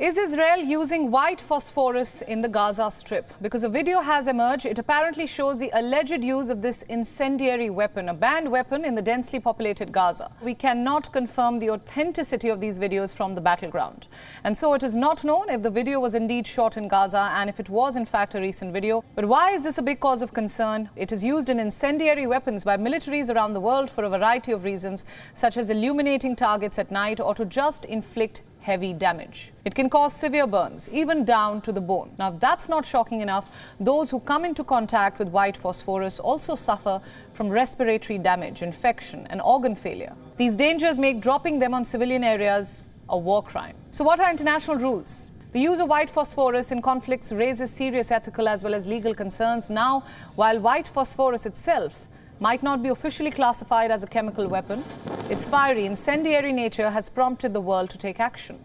Is Israel using white phosphorus in the Gaza Strip? Because a video has emerged. It apparently shows the alleged use of this incendiary weapon, a banned weapon in the densely populated Gaza. We cannot confirm the authenticity of these videos from the battleground. And so it is not known if the video was indeed shot in Gaza and if it was in fact a recent video. But why is this a big cause of concern? It is used in incendiary weapons by militaries around the world for a variety of reasons, such as illuminating targets at night or to just inflict heavy damage. It can cause severe burns, even down to the bone. Now, if that's not shocking enough, those who come into contact with white phosphorus also suffer from respiratory damage, infection, and organ failure. These dangers make dropping them on civilian areas a war crime. So what are international rules? The use of white phosphorus in conflicts raises serious ethical as well as legal concerns. Now, while white phosphorus itself might not be officially classified as a chemical weapon, its fiery, incendiary nature has prompted the world to take action.